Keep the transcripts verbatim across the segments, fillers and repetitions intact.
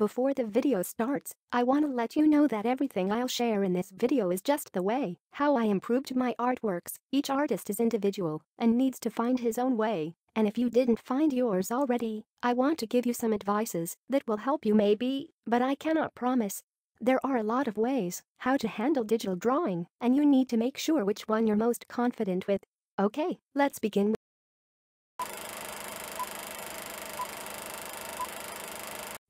Before the video starts, I want to let you know that everything I'll share in this video is just the way, how I improved my artworks. Each artist is individual and needs to find his own way, and if you didn't find yours already, I want to give you some advices that will help you maybe, but I cannot promise. There are a lot of ways how to handle digital drawing, and you need to make sure which one you're most confident with. Okay, let's begin with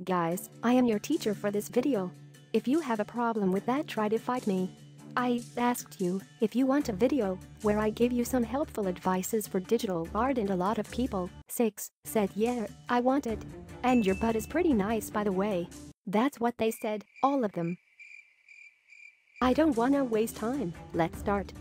guys, I am your teacher for this video. If you have a problem with that, try to fight me. I asked you if you want a video where I give you some helpful advices for digital art, and a lot of people, six, said yeah, I want it. And your butt is pretty nice, by the way. That's what they said, all of them. I don't wanna waste time, let's start.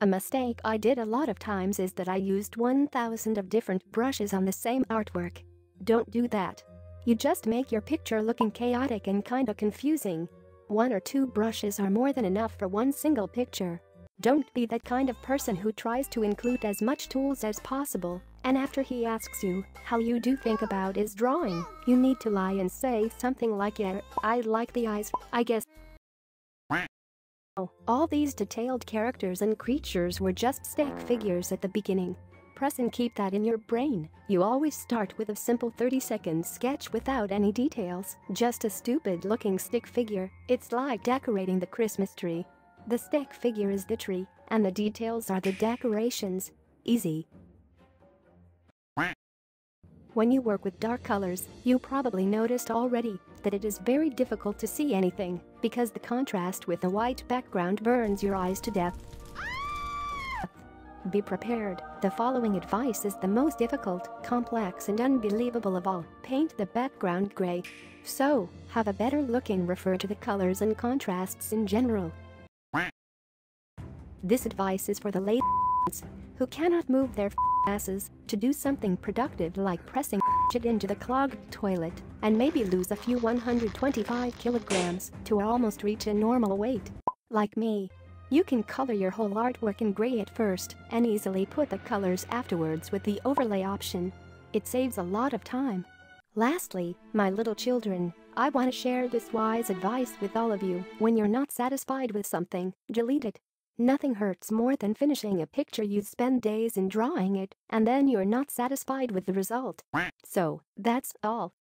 A mistake I did a lot of times is that I used one thousand of different brushes on the same artwork. Don't do that. You just make your picture looking chaotic and kinda confusing. One or two brushes are more than enough for one single picture. Don't be that kind of person who tries to include as much tools as possible, and after he asks you how you do think about his drawing, you need to lie and say something like, yeah, I like the eyes, I guess. All these detailed characters and creatures were just stick figures at the beginning. Press and keep that in your brain. You always start with a simple thirty second sketch without any details, just a stupid looking stick figure. It's like decorating the Christmas tree. The stick figure is the tree, and the details are the decorations. Easy. When you work with dark colors, you probably noticed already that it is very difficult to see anything because the contrast with the white background burns your eyes to death. Be prepared. The following advice is the most difficult, complex, and unbelievable of all. Paint the background gray. So, have a better look and refer to the colors and contrasts in general. This advice is for the late who cannot move their asses to do something productive like pressing it into the clogged toilet and maybe lose a few one hundred twenty-five kilograms to almost reach a normal weight. Like me, you can color your whole artwork in gray at first and easily put the colors afterwards with the overlay option. It saves a lot of time. Lastly, my little children, I want to share this wise advice with all of you. When you're not satisfied with something, delete it. Nothing hurts more than finishing a picture you spend days in drawing it, and then you're not satisfied with the result. So, that's all.